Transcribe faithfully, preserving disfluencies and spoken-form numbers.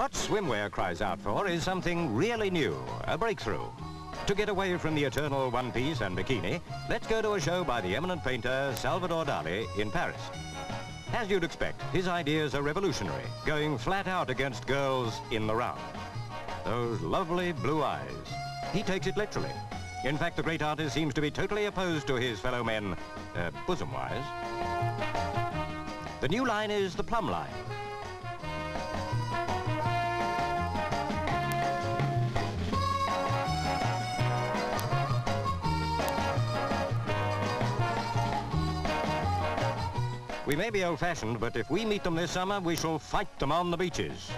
What swimwear cries out for is something really new, a breakthrough. To get away from the eternal one-piece and bikini, let's go to a show by the eminent painter Salvador Dali in Paris. As you'd expect, his ideas are revolutionary, going flat out against girls in the round. Those lovely blue eyes. He takes it literally. In fact, the great artist seems to be totally opposed to his fellow men, uh, bosom-wise. The new line is the plumb line. We may be old-fashioned, but if we meet them this summer, we shall fight them on the beaches.